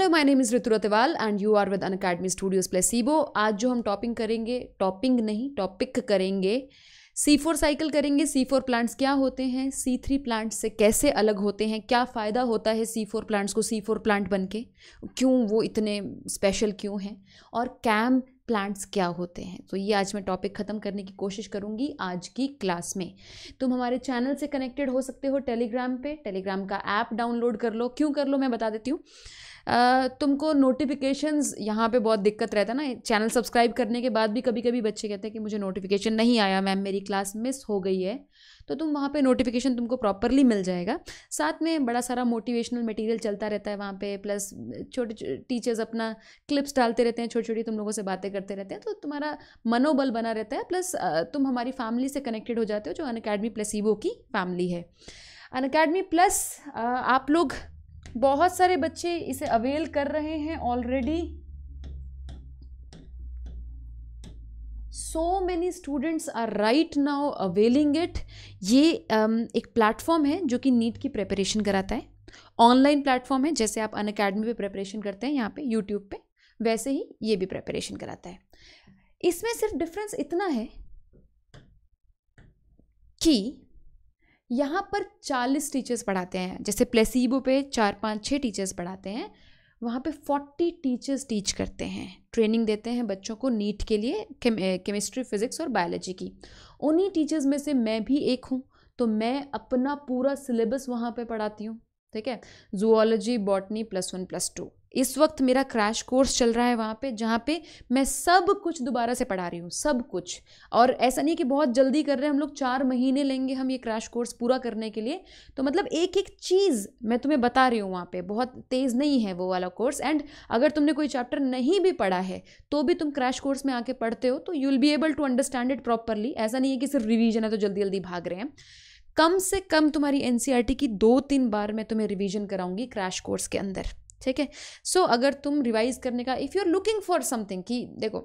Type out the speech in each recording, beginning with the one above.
Hello my name is Ritika Ratiwal and you are with Unacademy studios placebo. आज जो हम topic करेंगे C4 साइकिल करेंगे। C4 प्लांट्स क्या होते हैं, C3 प्लांट्स से कैसे अलग होते हैं, क्या फ़ायदा होता है C4 प्लांट्स को C4 प्लांट बनके, क्यों वो इतने स्पेशल क्यों हैं, और कैम प्लांट्स क्या होते हैं। तो ये आज मैं टॉपिक ख़त्म करने की कोशिश करूँगी आज की क्लास में। तुम हमारे चैनल से कनेक्टेड हो सकते हो टेलीग्राम पे, टेलीग्राम का ऐप डाउनलोड कर लो। क्यों कर लो मैं बता देती हूँ। तुमको नोटिफिकेशंस यहाँ पे बहुत दिक्कत रहता है ना, चैनल सब्सक्राइब करने के बाद भी कभी कभी बच्चे कहते हैं कि मुझे नोटिफिकेशन नहीं आया मैम, मेरी क्लास मिस हो गई है। तो तुम वहाँ पे नोटिफिकेशन तुमको प्रॉपरली मिल जाएगा। साथ में बड़ा सारा मोटिवेशनल मटेरियल चलता रहता है वहाँ पे, प्लस छोटे टीचर्स अपना क्लिप्स डालते रहते हैं, छोटी छोटी तुम लोगों से बातें करते रहते हैं, तो तुम्हारा मनोबल बना रहता है। प्लस तुम हमारी फैमिली से कनेक्टेड हो जाते हो जो अनअकैडमी प्लेसिबो की फैमिली है। अनअकैडमी प्लस आप लोग, बहुत सारे बच्चे इसे अवेल कर रहे हैं already. So many students are right now availing it. ये एक प्लेटफॉर्म है जो कि नीट की प्रिपरेशन कराता है। ऑनलाइन प्लेटफॉर्म है, जैसे आप अनअकैडमी पे प्रिपरेशन करते हैं यहाँ पे यूट्यूब पे, वैसे ही ये भी प्रिपरेशन कराता है। इसमें सिर्फ डिफरेंस इतना है कि यहाँ पर 40 टीचर्स पढ़ाते हैं, जैसे प्लेसिबो पे 4-5-6 टीचर्स पढ़ाते हैं, वहाँ पे 40 टीचर्स टीच करते हैं, ट्रेनिंग देते हैं बच्चों को नीट के लिए, केमिस्ट्री, फिज़िक्स और बायोलॉजी की। उन्हीं टीचर्स में से मैं भी एक हूँ, तो मैं अपना पूरा सिलेबस वहाँ पे पढ़ाती हूँ। ठीक है, जूलॉजी, बॉटनी प्लस 1 प्लस 2 इस वक्त मेरा क्रैश कोर्स चल रहा है वहाँ पे, जहाँ पे मैं सब कुछ दोबारा से पढ़ा रही हूँ, सब कुछ। और ऐसा नहीं कि बहुत जल्दी कर रहे हैं हम लोग, 4 महीने लेंगे हम ये क्रैश कोर्स पूरा करने के लिए। तो मतलब एक एक चीज़ मैं तुम्हें बता रही हूँ वहाँ पे, बहुत तेज़ नहीं है वो वाला कोर्स। एंड अगर तुमने कोई चैप्टर नहीं भी पढ़ा है तो भी तुम क्रैश कोर्स में आके पढ़ते हो, तो you will be able to understand it properly. ऐसा नहीं है कि सिर्फ रिवीजन है तो जल्दी जल्दी भाग रहे हैं। कम से कम तुम्हारी NCERT की 2-3 बार मैं तुम्हें रिवीजन कराऊंगी क्रैश कोर्स के अंदर। ठीक है, सो अगर तुम रिवाइज करने का, if you are looking for something, कि देखो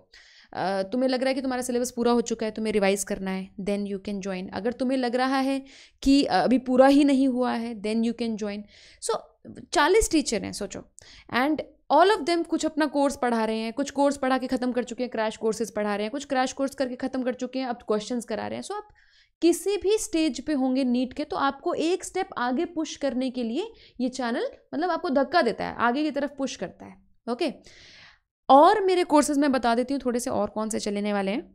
तुम्हें लग रहा है कि तुम्हारा सिलेबस पूरा हो चुका है, तुम्हें रिवाइज करना है, देन यू कैन ज्वाइन। अगर तुम्हें लग रहा है कि अभी पूरा ही नहीं हुआ है, then you can join. So 40 teacher हैं सोचो, एंड ऑल ऑफ देम कुछ अपना कोर्स पढ़ा रहे हैं, कुछ कोर्स पढ़ा के ख़त्म कर चुके हैं, क्रैश कोर्सेज पढ़ा रहे हैं, कुछ क्रैश कोर्स करके ख़त्म कर चुके हैं, अब क्वेश्चंस करा रहे हैं। सो आप किसी भी स्टेज पे होंगे नीट के, तो आपको एक स्टेप आगे पुश करने के लिए ये चैनल मतलब आपको धक्का देता है, आगे की तरफ पुश करता है। ओके, और मेरे कोर्सेज मैं बता देती हूँ थोड़े से और कौन से चलने वाले हैं।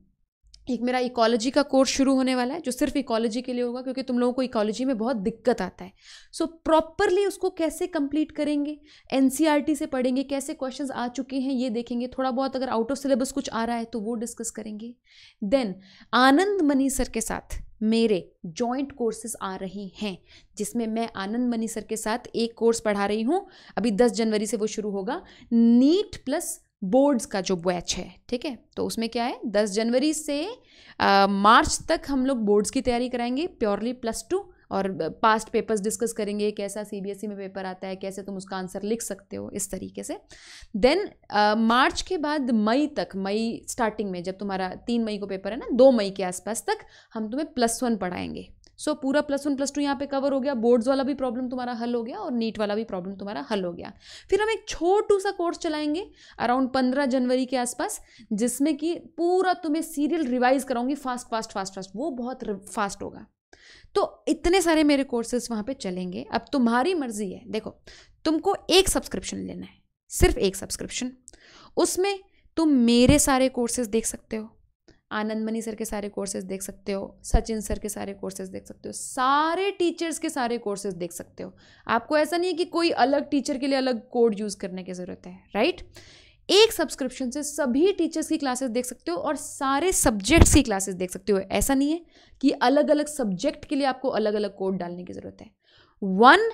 एक मेरा इकोलॉजी का कोर्स शुरू होने वाला है, जो सिर्फ इकोलॉजी के लिए होगा, क्योंकि तुम लोगों को इकोलॉजी में बहुत दिक्कत आता है। सो प्रॉपरली उसको कैसे कंप्लीट करेंगे, NCERT से पढ़ेंगे, कैसे क्वेश्चंस आ चुके हैं ये देखेंगे, थोड़ा बहुत अगर आउट ऑफ सिलेबस कुछ आ रहा है तो वो डिस्कस करेंगे। देन आनंद मनी सर के साथ मेरे जॉइंट कोर्सेज आ रहे हैं, जिसमें मैं आनंद मनी सर के साथ एक कोर्स पढ़ा रही हूँ, अभी 10 जनवरी से वो शुरू होगा, नीट प्लस बोर्ड्स का जो बैच है। ठीक है, तो उसमें क्या है, 10 जनवरी से मार्च तक हम लोग बोर्ड्स की तैयारी कराएंगे, प्योरली प्लस 2, और पास्ट पेपर्स डिस्कस करेंगे, कैसा CBSE में पेपर आता है, कैसे तुम उसका आंसर लिख सकते हो, इस तरीके से। देन मार्च के बाद मई तक, मई स्टार्टिंग में जब तुम्हारा 3 मई को पेपर है ना, 2 मई के आसपास तक हम तुम्हें प्लस 1 पढ़ाएंगे। सो पूरा प्लस 1 प्लस 2 यहाँ पे कवर हो गया, बोर्ड्स वाला भी प्रॉब्लम तुम्हारा हल हो गया और नीट वाला भी प्रॉब्लम तुम्हारा हल हो गया। फिर हम एक छोटू सा कोर्स चलाएंगे अराउंड 15 जनवरी के आसपास, जिसमें कि पूरा तुम्हें सीरियल रिवाइज कराऊंगी, फास्ट, वो बहुत फास्ट होगा। तो इतने सारे मेरे कोर्सेज वहाँ पे चलेंगे। अब तुम्हारी मर्जी है, देखो तुमको एक सब्सक्रिप्शन लेना है, सिर्फ एक सब्सक्रिप्शन, उसमें तुम मेरे सारे कोर्सेज देख सकते हो, आनंद मनी सर के सारे कोर्सेज देख सकते हो, सचिन सर के सारे कोर्सेज देख सकते हो, सारे टीचर्स के सारे कोर्सेज देख सकते हो। आपको ऐसा नहीं है कि कोई अलग टीचर के लिए अलग कोड यूज़ करने की ज़रूरत है, राइट। एक सब्सक्रिप्शन से सभी टीचर्स की क्लासेस देख सकते हो और सारे सब्जेक्ट्स की क्लासेस देख सकते हो। ऐसा नहीं है कि अलग अलग सब्जेक्ट के लिए आपको अलग अलग कोड डालने की ज़रूरत है। 1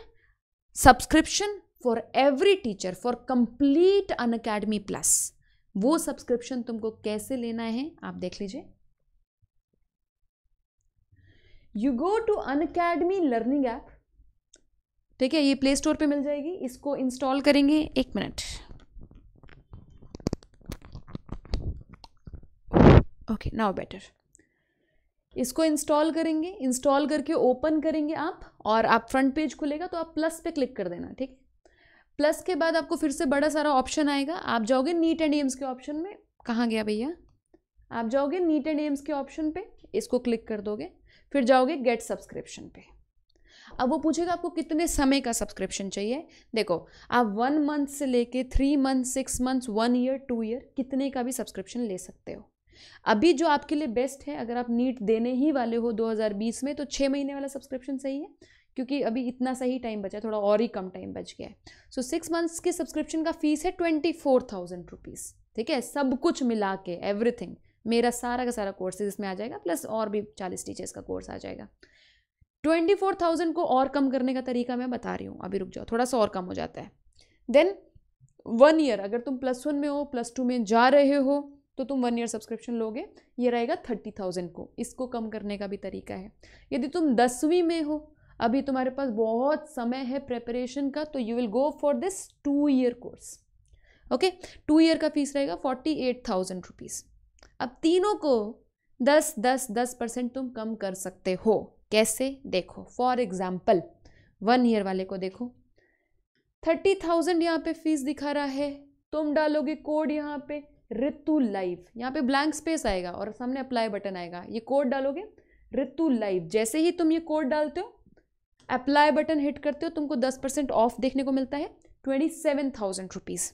subscription for every teacher for complete Unacademy plus. वो सब्सक्रिप्शन तुमको कैसे लेना है आप देख लीजिए। You go to Unacademy learning app, ठीक है, ये प्ले स्टोर पर मिल जाएगी, इसको इंस्टॉल करेंगे। 1 मिनट, ओके, नाउ बेटर। इसको इंस्टॉल करेंगे, इंस्टॉल करके ओपन करेंगे आप, और आप फ्रंट पेज खुलेगा तो आप प्लस पे क्लिक कर देना। ठीक है, प्लस के बाद आपको फिर से बड़ा सारा ऑप्शन आएगा, आप जाओगे नीट एंड एम्स के ऑप्शन में, कहाँ गया भैया, आप जाओगे नीट एंड एम्स के ऑप्शन पे, इसको क्लिक कर दोगे, फिर जाओगे गेट सब्सक्रिप्शन पे। अब वो पूछेगा आपको कितने समय का सब्सक्रिप्शन चाहिए। देखो आप 1 मंथ से लेके 3 मंथ, 6 मंथ्स, 1 ईयर, 2 ईयर, कितने का भी सब्सक्रिप्शन ले सकते हो। अभी जो आपके लिए बेस्ट है, अगर आप नीट देने ही वाले हो 2020 में, तो 6 महीने वाला सब्सक्रिप्शन सही है, क्योंकि अभी इतना सही टाइम बचा है, थोड़ा और ही कम टाइम बच गया है। सो 6 मंथ्स के सब्सक्रिप्शन का फीस है 24,000 रुपीज़, ठीक है, सब कुछ मिला के एवरीथिंग, मेरा सारा का सारा कोर्स इसमें आ जाएगा, प्लस और भी 40 टीचर्स का कोर्स आ जाएगा। 24,000 को और कम करने का तरीका मैं बता रही हूँ, अभी रुक जाओ, थोड़ा सा और कम हो जाता है। देन 1 ईयर, अगर तुम प्लस 1 में हो, प्लस 2 में जा रहे हो, तो तुम 1 ईयर सब्सक्रिप्शन लोगे, ये रहेगा 30,000 को, इसको कम करने का भी तरीका है। यदि तुम 10वीं में हो, अभी तुम्हारे पास बहुत समय है प्रेपरेशन का, तो you will go for this 2 year course, okay. 2 year का फीस रहेगा 48,000 रुपीज़। अब तीनों को 10% तुम कम कर सकते हो, कैसे देखो। फॉर एग्जाम्पल 1 ईयर वाले को देखो, 30,000 यहाँ पे फीस दिखा रहा है, तुम डालोगे कोड यहाँ पे रितु लाइव, यहाँ पे ब्लैंक स्पेस आएगा और सामने अप्लाई बटन आएगा, ये कोड डालोगे रितु लाइव। जैसे ही तुम ये कोड डालते हो, अप्लाई बटन हिट करते हो, तुमको 10% ऑफ देखने को मिलता है, 27,000 रुपीज़।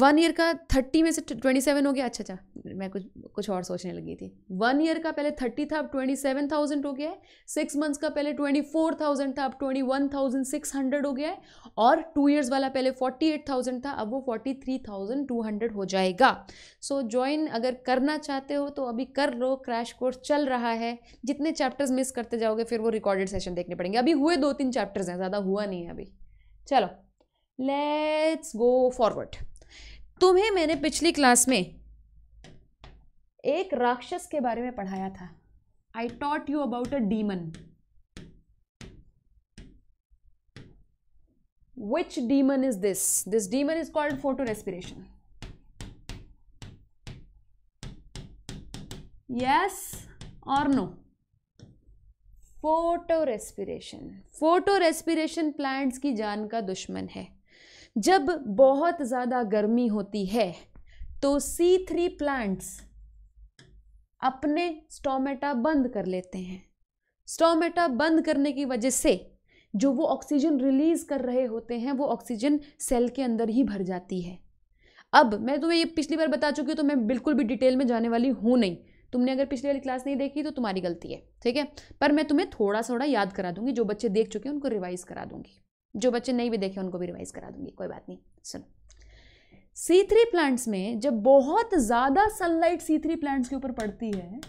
1 ईयर का 30 में से 27 हो गया, अच्छा, मैं कुछ और सोचने लगी थी। 1 ईयर का पहले 30 था, अब 27,000 हो गया है। 6 मंथ्स का पहले 24,000 था, अब 21,600 हो गया है। और 2 ईयर्स वाला पहले 48,000 था, अब वो 43,200 हो जाएगा। सो ज्वाइन अगर करना चाहते हो तो अभी कर लो, क्रैश कोर्स चल रहा है। जितने चैप्टर्स मिस करते जाओगे फिर वो रिकॉर्डेड सेशन देखने पड़ेंगे। अभी हुए 2-3 चैप्टर्स हैं, ज़्यादा हुआ नहीं है अभी। चलो लेट्स गो फॉरवर्ड। तुम्हें मैंने पिछली क्लास में एक राक्षस के बारे में पढ़ाया था। I taught you about a demon. Which demon is this? This demon is called photo respiration. Yes और no? Photo respiration, photo respiration plants की जान का दुश्मन है। जब बहुत ज़्यादा गर्मी होती है तो C3 प्लांट्स अपने स्टोमेटा बंद कर लेते हैं। स्टोमेटा बंद करने की वजह से जो वो ऑक्सीजन रिलीज़ कर रहे होते हैं वो ऑक्सीजन सेल के अंदर ही भर जाती है। अब मैं तुम्हें ये पिछली बार बता चुकी हूँ तो मैं बिल्कुल भी डिटेल में जाने वाली हूँ नहीं। तुमने अगर पिछली वाली क्लास नहीं देखी तो तुम्हारी गलती है, ठीक है, पर मैं तुम्हें थोड़ा थोड़ा याद करा दूंगी। जो बच्चे देख चुके हैं उनको रिवाइज़ करा दूंगी, जो बच्चे नहीं भी देखे उनको भी रिवाइज करा दूंगी, कोई बात नहीं। सुनो, C3 प्लांट्स में जब बहुत ज्यादा सनलाइट C3 प्लांट्स के ऊपर पड़ती है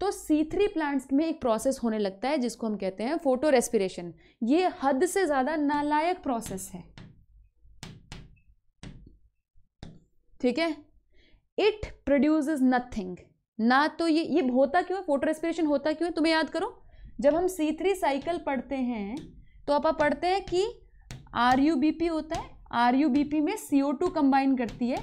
तो C3 प्लांट्स में एक प्रोसेस होने लगता है जिसको हम कहते हैं फोटो रेस्पिरेशन। ये हद से ज्यादा नालायक प्रोसेस है, ठीक है। It produces nothing. ना तो ये होता क्यों है, फोटो रेस्पिरेशन होता क्यों है, तुम्हें याद करो। जब हम C3 साइकिल पढ़ते हैं तो आप पढ़ते हैं कि RUBP होता है, RUBP में CO2 कंबाइन करती है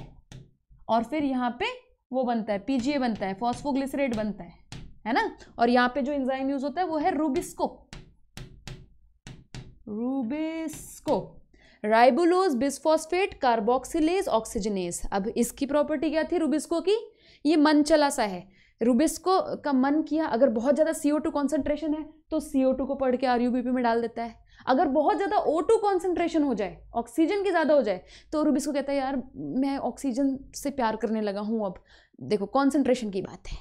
और फिर यहाँ पे वो बनता है PGA बनता है, फॉस्फोग्लिसरेट बनता है ना। और यहाँ पे जो एंजाइम यूज होता है वो है rubisco, ribulose, bisphosphate, carboxylase, oxygenase. अब इसकी प्रॉपर्टी क्या थी रूबिस्को की? ये मन चला सा है, रूबिस्को का मन किया। अगर बहुत ज़्यादा CO2 कॉन्सेंट्रेशन है तो CO2 को पढ़ के RUBP में डाल देता है। अगर बहुत ज़्यादा O2 कॉन्सेंट्रेशन हो जाए, ऑक्सीजन की ज़्यादा हो जाए, तो रूबिस्को कहता है यार मैं ऑक्सीजन से प्यार करने लगा हूँ। अब देखो कॉन्सेंट्रेशन की बात है,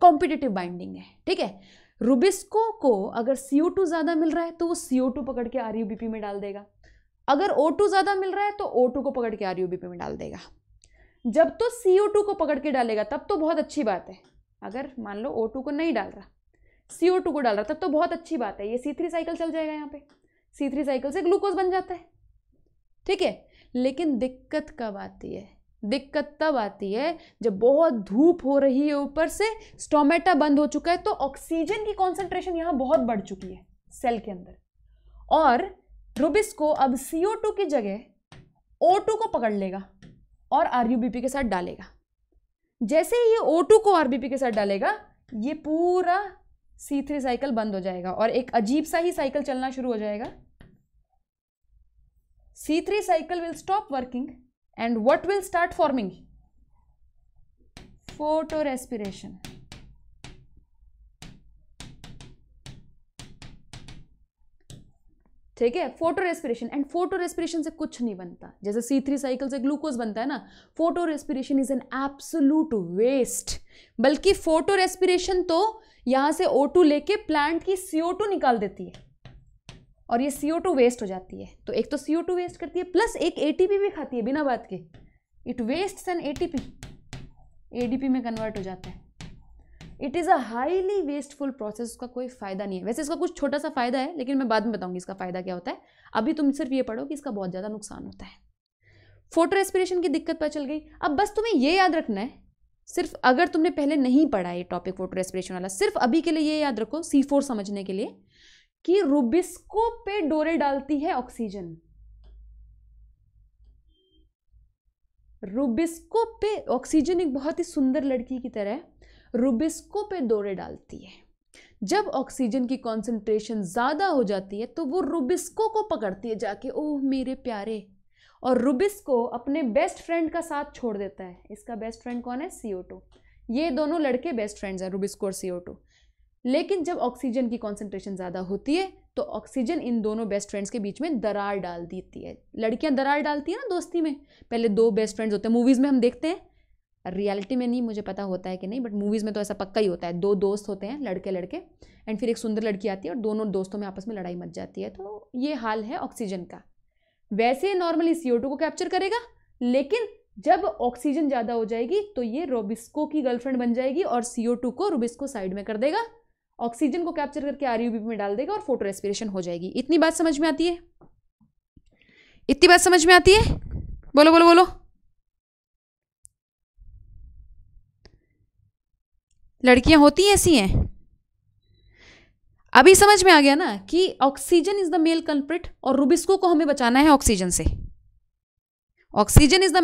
कॉम्पिटिटिव बाइंडिंग है, ठीक है। रूबिस्को को अगर CO2 ज़्यादा मिल रहा है तो वो CO2 पकड़ के RUBP में डाल देगा। अगर O2 ज़्यादा मिल रहा है तो O2 को पकड़ के RUBP में डाल देगा। जब तो CO2 को पकड़ के डालेगा तब तो बहुत अच्छी बात है। अगर मान लो O2 को नहीं डाल रहा, CO2 को डाल रहा, तब तो बहुत अच्छी बात है। ये C3 साइकिल चल जाएगा, यहाँ पे C3 साइकिल से ग्लूकोज बन जाता है, ठीक है। लेकिन दिक्कत कब आती है? दिक्कत तब आती है जब बहुत धूप हो रही है, ऊपर से स्टोमेटा बंद हो चुका है, तो ऑक्सीजन की कॉन्सेंट्रेशन यहाँ बहुत बढ़ चुकी है सेल के अंदर, और रूबिस्को अब CO2 की जगह O2 को पकड़ लेगा और RUBP के साथ डालेगा। जैसे ही ये O2 को RBP के साथ डालेगा, ये पूरा C3 साइकिल बंद हो जाएगा और एक अजीब सा ही साइकिल चलना शुरू हो जाएगा. C3 cycle will stop working and what will start forming? Photo respiration. ठीक है, photo respiration. And photo respiration से कुछ नहीं बनता. जैसे C3 साइकिल से ग्लूकोज बनता है ना, photo respiration is an absolute waste. बल्कि फोटो रेस्पिरेशन तो यहाँ से O2 लेके प्लांट की CO2 निकाल देती है और ये CO2 वेस्ट हो जाती है. तो एक तो CO2 वेस्ट करती है प्लस एक ATP भी खाती है बिना बात के. It wastes an ATP, ADP में कन्वर्ट हो जाता है. It is a highly wasteful process. उसका कोई फ़ायदा नहीं है. वैसे इसका कुछ छोटा सा फ़ायदा है लेकिन मैं बाद में बताऊंगी इसका फ़ायदा क्या होता है. अभी तुम सिर्फ ये पढ़ो कि इसका बहुत ज़्यादा नुकसान होता है. फोटो रेस्पिरेशन की दिक्कत पता चल गई. अब बस तुम्हें ये याद रखना है, सिर्फ अगर तुमने पहले नहीं पढ़ा ये टॉपिक फोटो रेस्पिरेशन वाला, सिर्फ अभी के लिए ये याद रखो C4 समझने के लिए कि रूबिस्को पे डोरे डालती है ऑक्सीजन. रूबिस्को पे ऑक्सीजन एक बहुत ही सुंदर लड़की की तरह रूबिस्को पे डोरे डालती है. जब ऑक्सीजन की कॉन्सेंट्रेशन ज़्यादा हो जाती है तो वो रूबिस्को को पकड़ती है जाके, ओह मेरे प्यारे. और रूबिस्को अपने बेस्ट फ्रेंड का साथ छोड़ देता है. इसका बेस्ट फ्रेंड कौन है? CO2. ये दोनों लड़के बेस्ट फ्रेंड्स हैं, रूबिस्को और CO2. लेकिन जब ऑक्सीजन की कॉन्सेंट्रेशन ज़्यादा होती है तो ऑक्सीजन इन दोनों बेस्ट फ्रेंड्स के बीच में दरार डाल देती है. लड़कियाँ दरार डालती हैं ना दोस्ती में. पहले दो बेस्ट फ्रेंड्स होते हैं, मूवीज़ में हम देखते हैं. रियलिटी में नहीं मुझे पता होता है कि नहीं, बट मूवीज़ में तो ऐसा पक्का ही होता है. दो दोस्त होते हैं लड़के लड़के, एंड फिर एक सुंदर लड़की आती है और दोनों दोस्तों में आपस में लड़ाई मच जाती है. तो ये हाल है ऑक्सीजन का. वैसे नॉर्मली CO2 को कैप्चर करेगा, लेकिन जब ऑक्सीजन ज़्यादा हो जाएगी तो ये रूबिस्को की गर्लफ्रेंड बन जाएगी और CO2 को रूबिस्को साइड में कर देगा, ऑक्सीजन को कैप्चर करके RUBP में डाल देगा और फोटो रेस्पिरेशन हो जाएगी. इतनी बात समझ में आती है? इतनी बात समझ में आती है? बोलो बोलो बोलो. लड़कियां होती ऐसी हैं. अभी समझ में आ गया ना कि oxygen is the mail culprit और रूबिस्को को हमें बचाना है ऑक्सीजन से. Oxygen is the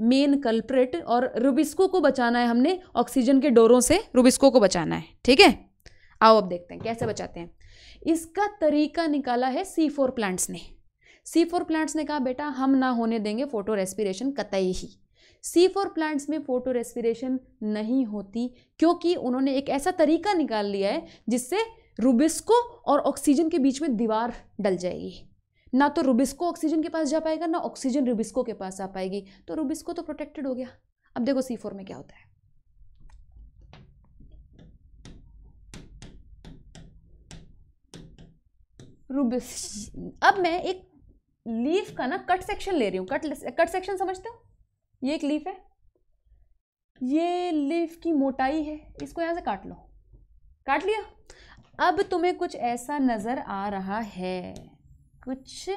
main culprit और रूबिस्को को बचाना है हमने ऑक्सीजन के डोरों से. रूबिस्को को बचाना है. ठीक है, आओ अब देखते हैं कैसे बचाते हैं. इसका तरीका निकाला है C4 प्लांट्स ने. C4 प्लांट्स ने कहा बेटा हम ना होने देंगे फोटो रेस्पिरेशन कतई ही. C4 प्लांट्स में फोटो रेस्पिरेशन नहीं होती क्योंकि उन्होंने एक ऐसा तरीका निकाल लिया है जिससे रूबिस्को और ऑक्सीजन के बीच में दीवार डल जाएगी. ना तो रूबिस्को ऑक्सीजन के पास जा पाएगा, ना ऑक्सीजन रूबिस्को के पास आ पाएगी. तो रूबिस्को तो प्रोटेक्टेड हो गया. अब देखो C4 में क्या होता है. अब मैं एक लीफ का ना कट सेक्शन ले रही हूँ. कट सेक्शन समझते हो? ये एक लीफ है, ये लीफ की मोटाई है. इसको यहाँ से काट लो. काट लिया. अब तुम्हें कुछ ऐसा नज़र आ रहा है कुछ.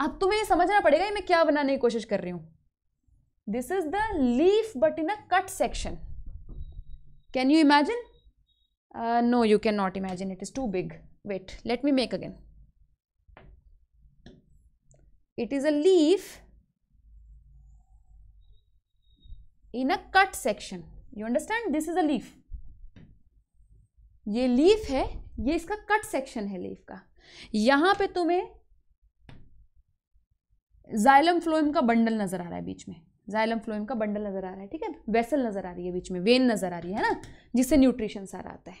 अब तुम्हें ये समझना पड़ेगा मैं क्या बनाने की कोशिश कर रही हूँ. This is the leaf but in a cut section. Can you imagine? No you can not imagine, it is too big. Wait let me make again. It is a leaf in a cut section. You understand? This is a leaf. ये leaf है, ये इसका cut section है leaf का. यहां पे तुम्हें xylem phloem का बंडल नजर आ रहा है बीच में. जाइलम फ्लोएम का बंडल नजर आ रहा है. ठीक है, वेसल नजर आ रही है बीच में, वेन नजर आ रही है ना, जिससे न्यूट्रिशन सारा आता है.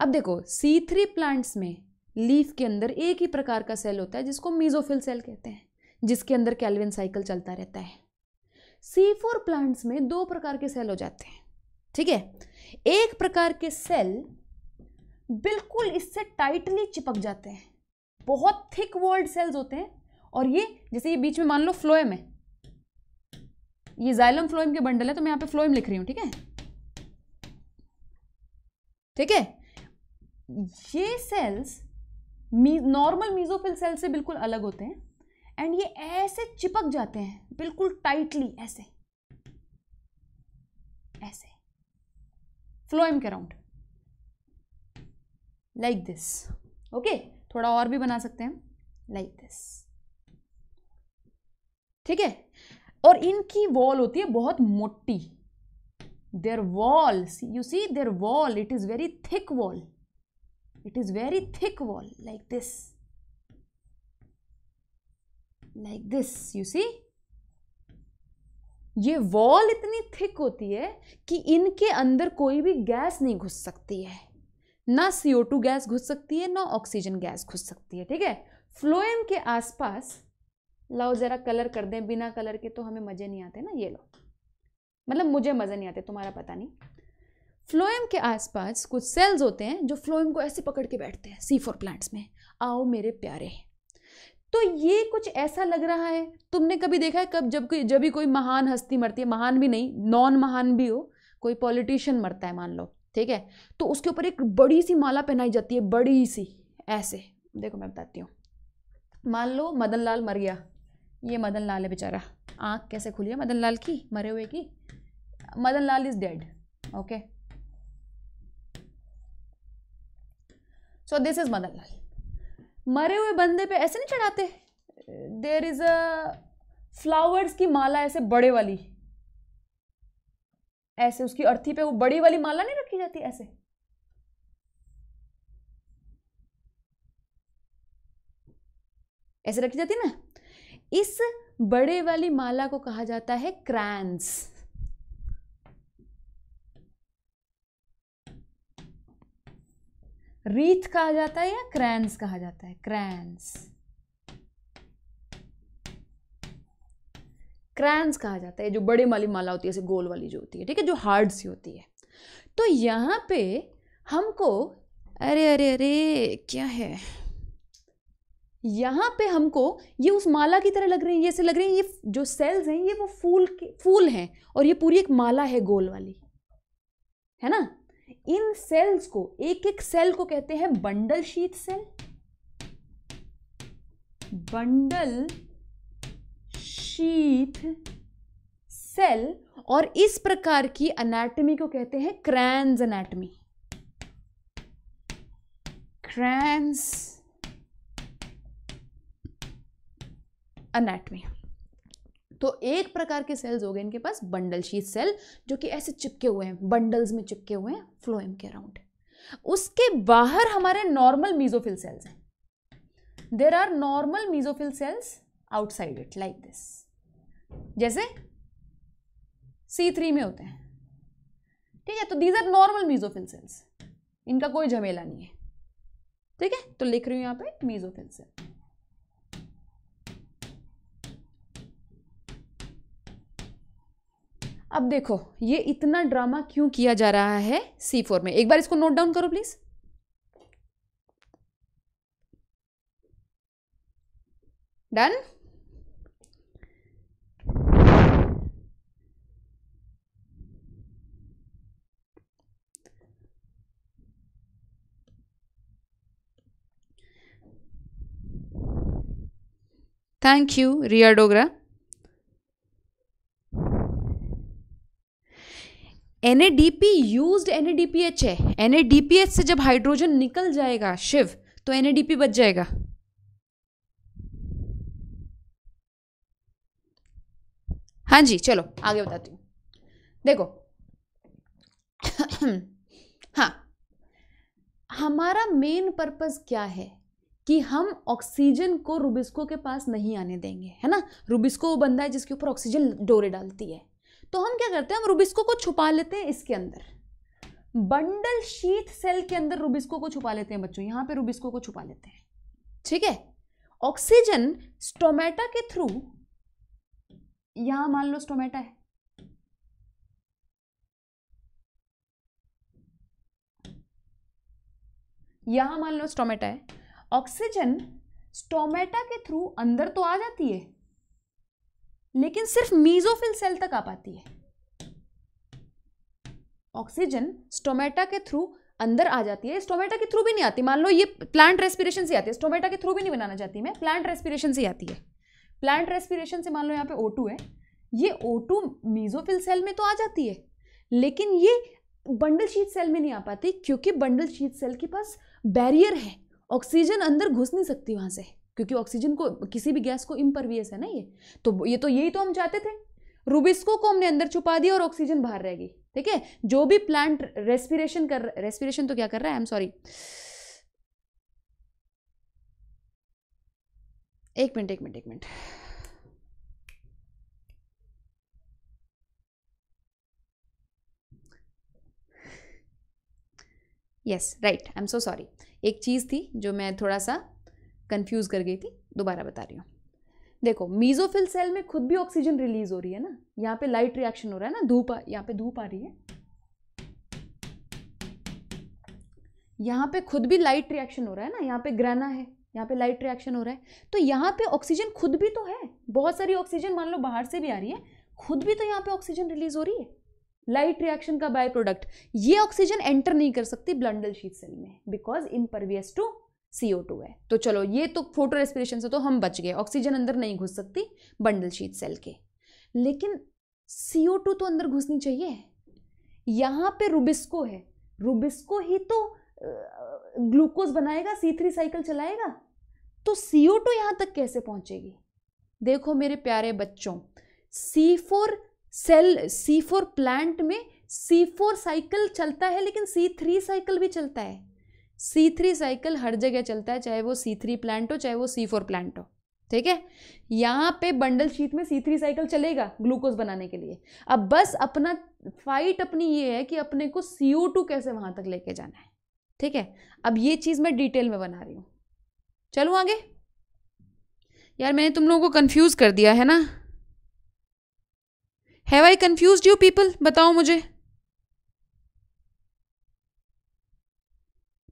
अब देखो C3 प्लांट्स में लीफ के अंदर एक ही प्रकार का सेल होता है जिसको मेसोफिल सेल कहते हैं, जिसके अंदर केल्विन साइकिल चलता रहता है. C4 प्लांट्स में दो प्रकार के सेल हो जाते हैं. ठीक है, एक प्रकार के सेल बिल्कुल इससे टाइटली चिपक जाते हैं, बहुत थिक वॉल्ड सेल्स होते हैं. और ये जैसे ये बीच में मान लो फ्लोएम है, ये जाइलम फ्लोएम के बंडल है तो मैं यहाँ पे फ्लोएम लिख रही हूँ. ठीक है, ठीक है. ये सेल्स नॉर्मल मेसोफिल सेल से बिल्कुल अलग होते हैं एंड ये ऐसे चिपक जाते हैं बिल्कुल टाइटली, ऐसे ऐसे फ्लोएम के अराउंड, लाइक दिस. ओके, थोड़ा और भी बना सकते हैं, लाइक दिस. ठीक है, और इनकी वॉल होती है बहुत मोटी. their wall, you see their wall, it is very thick wall. It is very thick wall, like this. Like this, you see. ये वॉल इतनी थिक होती है कि इनके अंदर कोई भी गैस नहीं घुस सकती है, ना CO2 गैस घुस सकती है, ना ऑक्सीजन गैस घुस सकती है, ठीक है। फ्लोएम के आसपास, लाओ जरा कलर कर दें, बिना कलर के तो हमें मजे नहीं आते ना, ये लो, मतलब मुझे मजे नहीं आते, तुम्हारा पता नहीं। फ्लोएम के आसपास कुछ सेल्स होते हैं जो फ्लोएम को ऐसे पकड़ के बैठते हैं, C4 प्लांट्स में। आओ मेरे प्यारे, तो ये कुछ ऐसा लग रहा है, तुमने कभी देखा है कब जब भी कोई महान हस्ती मरती है, महान भी नहीं, नॉन महान भी हो, कोई पॉलिटिशियन मरता है मान लो, ठीक है, तो उसके ऊपर एक बड़ी सी माला पहनाई जाती है, बड़ी सी ऐसे, देखो मैं बताती हूँ। मान लो मदन लाल मर गया, ये मदन लाल है बेचारा, आँख कैसे खुली है मदन लाल की, मरे हुए की, Madan Lal is dead, okay, so this is Madan Lal. मरे हुए बंदे पे ऐसे नहीं चढ़ाते, देयर इज अ फ्लावर्स की माला ऐसे बड़े वाली, ऐसे उसकी अर्थी पे वो बड़ी वाली माला नहीं रखी जाती ऐसे, ऐसे रखी जाती ना, इस बड़े वाली माला को कहा जाता है क्रैंस। रीथ कहा जाता है या क्रैंस कहा जाता है, क्रैंस, क्रैंस कहा जाता है जो बड़े वाली माला होती है, ऐसे गोल वाली जो होती है, ठीक है, जो हार्ड सी होती है। तो यहाँ पे हमको अरे अरे अरे क्या है, यहाँ पे हमको ये उस माला की तरह लग रही है, ये ऐसे लग रही है, ये जो सेल्स हैं ये वो फूल हैं, और ये पूरी एक माला है गोल वाली, है ना। इन सेल्स को, एक एक सेल को कहते हैं bundle sheath cell, bundle sheath cell, और इस प्रकार की एनाटॉमी को कहते हैं क्रैन्स एनाटॉमी, क्रैन्स एनाटॉमी। तो एक प्रकार के सेल्स हो गए इनके पास बंडल शीथ सेल, जो कि ऐसे चिपके हुए हैं, बंडल्स में चिपके हुए हैं फ्लोएम के अराउंड। उसके बाहर हमारे नॉर्मल मेसोफिल सेल्स हैं, there are normal mesophyll cells outside it, like this, जैसे C3 में होते हैं, ठीक है। तो these are normal mesophyll cells, इनका कोई झमेला नहीं है, ठीक है। तो लिख रही हूँ यहाँ पे मेसोफिल सेल, अब देखो ये इतना ड्रामा क्यों किया जा रहा है C4 में, एक बार इसको नोट डाउन करो please. Done. Thank you Riya Dogra. NADP used NADPH है, NADPH से जब हाइड्रोजन निकल जाएगा शिव तो NADP बच जाएगा, हाँ जी। चलो आगे बताती हूँ, देखो हाँ, हमारा मेन पर्पस क्या है कि हम ऑक्सीजन को रुबिस्को के पास नहीं आने देंगे, है ना। रुबिस्को वो बंदा है जिसके ऊपर ऑक्सीजन डोरे डालती है, तो हम क्या करते हैं, हम रुबिस्को को छुपा लेते हैं इसके अंदर, बंडल शीथ सेल के अंदर रुबिस्को को छुपा लेते हैं बच्चों, यहाँ पे रुबिस्को को छुपा लेते हैं, ठीक है। ऑक्सीजन स्टोमेटा के थ्रू, यहाँ मान लो स्टोमेटा है, यहाँ मान लो स्टोमेटा है, ऑक्सीजन स्टोमेटा के थ्रू अंदर तो आ जाती है लेकिन सिर्फ मेसोफिल सेल तक आ पाती है। ऑक्सीजन स्टोमेटा के थ्रू अंदर आ जाती है, स्टोमेटा के थ्रू भी नहीं आती, मान लो ये प्लांट रेस्पिरेशन से आती है, स्टोमेटा के थ्रू भी नहीं बनाना चाहती मैं, प्लांट रेस्पिरेशन से आती है, प्लांट रेस्पिरेशन से मान लो यहाँ पे O2 है, ये O2 मेसोफिल सेल में तो आ जाती है लेकिन ये बंडल शीथ सेल में नहीं आ पाती, क्योंकि बंडल शीथ सेल के पास बैरियर है, ऑक्सीजन अंदर घुस नहीं सकती वहां से, क्योंकि ऑक्सीजन को, किसी भी गैस को इम्परवियस है ना ये, तो यही तो हम चाहते थे, रुबिस्को को हमने अंदर छुपा दिया और ऑक्सीजन बाहर रह गई, ठीक है, जो भी प्लांट रेस्पिरेशन तो क्या कर रहा है, आई एम सॉरी, एक minute, yes right, I am so sorry, एक चीज़ थी जो मैं थोड़ा सा कंफ्यूज कर गई थी, दोबारा बता रही हूँ। देखो मीजोफिल सेल में खुद भी ऑक्सीजन रिलीज हो रही है ना, यहाँ पे लाइट रिएक्शन हो रहा है ना, यहाँ पे धूप आ रही है, यहाँ पे खुद भी लाइट रिएक्शन हो रहा है ना, यहाँ पे ग्राना है, यहाँ पे लाइट रिएक्शन हो रहा है, तो यहाँ पे ऑक्सीजन खुद भी तो है, बहुत सारी ऑक्सीजन मान लो बाहर से भी आ रही है, खुद भी तो यहाँ पे ऑक्सीजन रिलीज हो रही है, लाइट रिएक्शन का बाय प्रोडक्ट। ये ऑक्सीजन एंटर नहीं कर सकती ब्लंडल शीट सेल में बिकॉज इम्परवियस टू CO2 है। तो चलो ये तो फोटो रेस्पिरेशन से तो हम बच गए, ऑक्सीजन अंदर नहीं घुस सकती बंडल शीट सेल के, लेकिन CO2 तो अंदर घुसनी चाहिए। यहाँ पे रुबिस्को है, रुबिस्को ही तो ग्लूकोज बनाएगा, C3 साइकिल चलाएगा, तो CO2 यहाँ तक कैसे पहुँचेगी। देखो मेरे प्यारे बच्चों, C4 प्लांट में C4 साइकिल चलता है लेकिन C3 साइकिल भी चलता है। C3 साइकिल हर जगह चलता है, चाहे वो C3 प्लांट हो चाहे वो C4 प्लांट हो, ठीक है। यहाँ पे बंडल शीट में C3 साइकिल चलेगा ग्लूकोज बनाने के लिए। अब बस अपना फाइट अपनी ये है कि अपने को CO2 कैसे वहाँ तक लेके जाना है, ठीक है। अब ये चीज़ मैं डिटेल में बना रही हूँ, चलो आगे। यार मैंने तुम लोगों को कन्फ्यूज़ कर दिया है ना, have I confused you people, बताओ मुझे,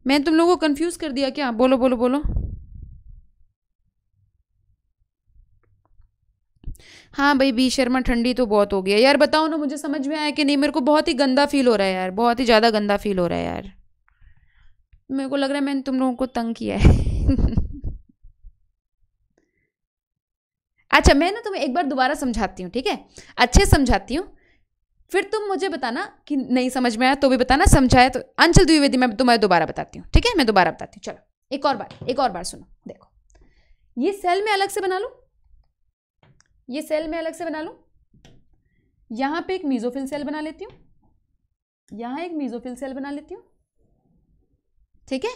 मैंने तुम लोगों को कंफ्यूज कर दिया क्या, बोलो बोलो बोलो। हाँ भाई बी शर्मा, ठंडी तो बहुत हो गया यार, बताओ ना मुझे समझ में आया कि नहीं। मेरे को बहुत ही गंदा फील हो रहा है यार, बहुत ही ज़्यादा गंदा फील हो रहा है यार, मेरे को लग रहा है मैंने तुम लोगों को तंग किया है। अच्छा मैं ना तुम्हें एक बार दोबारा समझाती हूँ, ठीक है, अच्छे समझाती हूँ, फिर तुम मुझे बताना कि नहीं समझ में आया तो भी बताना, समझाया तो। अंचल द्विवेदी, मैं तुम्हें दोबारा बताती हूँ, ठीक है, मैं दोबारा बताती हूँ। चलो एक और बार सुनो। देखो ये सेल में अलग से बना लूँ, यहाँ पे एक मीजोफिल सेल बना लेती हूँ, ठीक है,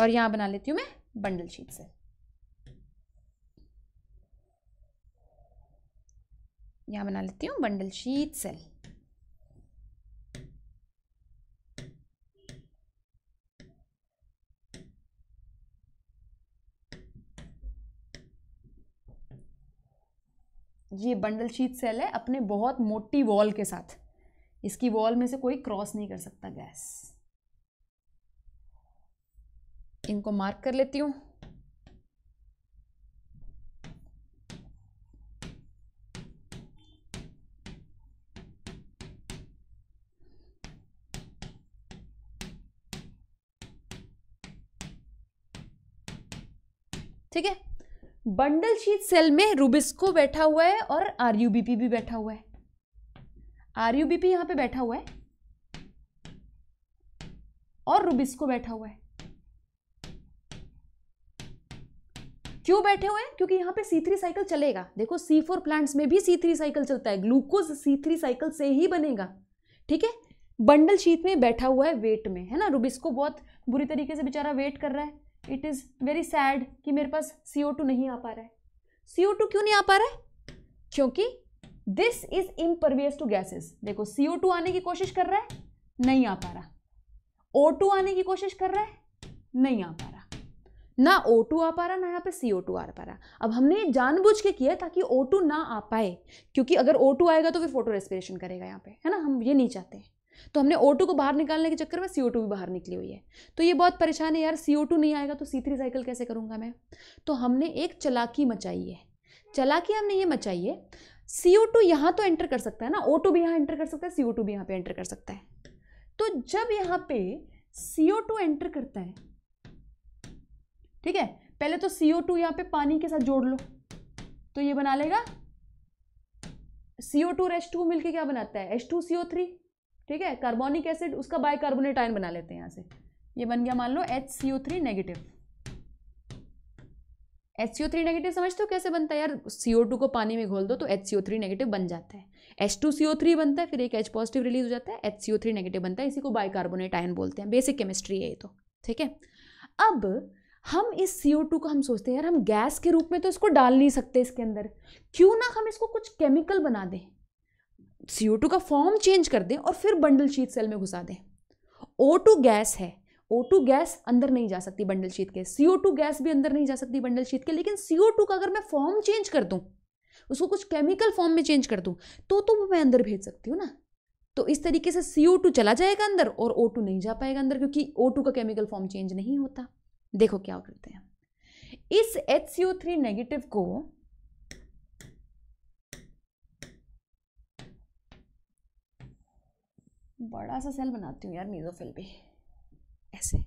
और यहाँ बना लेती हूँ मैं बंडल शीट सेल। ये बंडल शीट सेल है अपने बहुत मोटी वॉल के साथ, इसकी वॉल में से कोई क्रॉस नहीं कर सकता गैस। इनको मार्क कर लेती हूँ, ठीक है। बंडल शीट सेल में रुबिस्को बैठा हुआ है और RUBP भी बैठा हुआ है। RUBP यहाँ पे बैठा हुआ है और रुबिस्को बैठा हुआ है। क्यों बैठे हुए हैं? क्योंकि यहाँ पे C3 साइकिल चलेगा। देखो C4 प्लांट्स में भी C3 साइकिल चलता है, ग्लूकोज C3 साइकिल से ही बनेगा, ठीक है। बंडल शीट में बैठा हुआ है वेट में, है ना। रुबिस्को बहुत बुरी तरीके से बेचारा वेट कर रहा है। इट इज़ वेरी सैड कि मेरे पास CO2 नहीं आ पा रहा है। CO2 क्यों नहीं आ पा रहा है? क्योंकि this is impervious to gases. देखो CO2 आने की कोशिश कर रहा है, नहीं आ पा रहा। O2 आने की कोशिश कर रहा है, नहीं आ पा रहा। ना O2 आ पा रहा, ना यहाँ पे CO2 आ पा रहा। अब हमने ये जानबूझ के किया ताकि O2 ना आ पाए, क्योंकि अगर O2 आएगा तो फिर फोटो रेस्पिरेशन करेगा यहाँ पे, है ना। हम ये नहीं चाहते हैं, तो हमने O2 को बाहर निकालने के चक्कर में CO2 भी बाहर निकली हुई है। तो ये बहुत परेशान है यार, CO2 नहीं आएगा तो C3 साइकिल कैसे करूँगा मैं। तो हमने एक चलाकी मचाई है, CO2 यहाँ तो एंटर कर सकता है ना, O2 भी यहाँ एंटर कर सकता है, CO2 भी यहाँ पे एंटर कर सकता है। तो जब यहाँ पे CO2 एंटर करता है, ठीक है, पहले तो CO2 यहाँ पे पानी के साथ जोड़ लो, तो ये बना लेगा CO2 और H2 मिलकर क्या बनाता है, H2CO3, ठीक है। कार्बोनिक एसिड उसका बाइकार्बोनेट आयन बना लेते हैं यहाँ से, ये बन गया मान लो HCO3 नेगेटिव, HCO3 नेगेटिव समझते हो कैसे बनता है यार, CO2 को पानी में घोल दो तो HCO3 नेगेटिव बन जाता है, H2CO3 बनता है, फिर एक H पॉजिटिव रिलीज हो जाता है, HCO3 नेगेटिव बनता है, इसी को बाइकार्बोनेट आयन बोलते हैं। बेसिक केमिस्ट्री है ये तो, ठीक है। अब हम इस CO2 को हम सोचते हैं यार हम गैस के रूप में तो इसको डाल नहीं सकते इसके अंदर, क्यों ना हम इसको कुछ केमिकल बना दें, CO2 का फॉर्म चेंज कर दें और फिर बंडल शीट सेल में घुसा दें। O2 गैस है, O2 गैस अंदर नहीं जा सकती बंडल शीट के, CO2 गैस भी अंदर नहीं जा सकती बंडल शीट के, लेकिन CO2 का अगर मैं फॉर्म चेंज कर दूं, उसको कुछ केमिकल फॉर्म में चेंज कर दूं तो मैं अंदर भेज सकती हूँ ना। तो इस तरीके से CO2 चला जाएगा अंदर और O2 नहीं जा पाएगा अंदर, क्योंकि O2 का केमिकल फॉर्म चेंज नहीं होता। देखो क्या करते हैं, इस HCO3 नेगेटिव को बड़ा सा सेल बनाती हूँ यार मेसोफिल पे, ऐसे।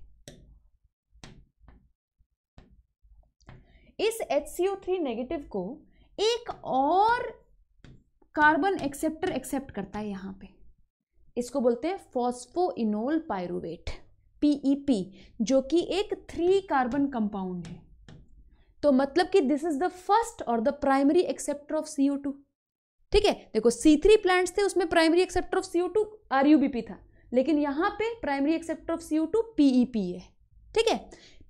इस HCO3 नेगेटिव को एक और कार्बन एक्सेप्टर एक्सेप्ट करता है यहां पे, इसको बोलते हैं फॉस्फोइनोल पाइरूवेट PEP, जो कि एक 3 कार्बन कंपाउंड है। तो मतलब कि दिस इज द फर्स्ट और the primary acceptor of CO2, ठीक है। देखो C3 प्लांट्स थे उसमें primary acceptor of CO2 RUBP था, लेकिन यहाँ पे primary acceptor of CO2 PEP है, ठीक है।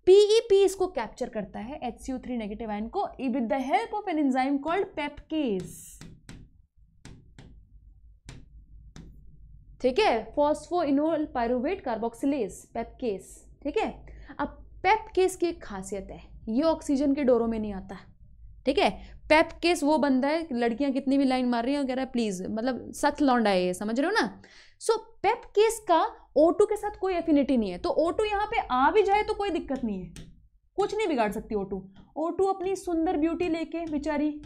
PEP इसको कैप्चर करता है HCO3 नेगेटिव आयन को with the help of an enzyme called pepcase, ठीक है, फॉस्फोइनोल पाइरूवेट कार्बोक्सिलेज पेप्केस, ठीक है। अब पेप्केस की एक खासियत है, ये ऑक्सीजन के डोरों में नहीं आता, ठीक है। पेप्केस वो बंदा है, लड़कियां कितनी भी लाइन मार रही हैं कह रहा है प्लीज, मतलब सख्त लौंडा है ये, समझ रहे हो ना। सो पेप्केस का O2 के साथ कोई एफिनिटी नहीं है, तो O2 यहाँ पे आ भी जाए तो कोई दिक्कत नहीं है, कुछ नहीं बिगाड़ सकती O2 अपनी सुंदर ब्यूटी लेके बेचारी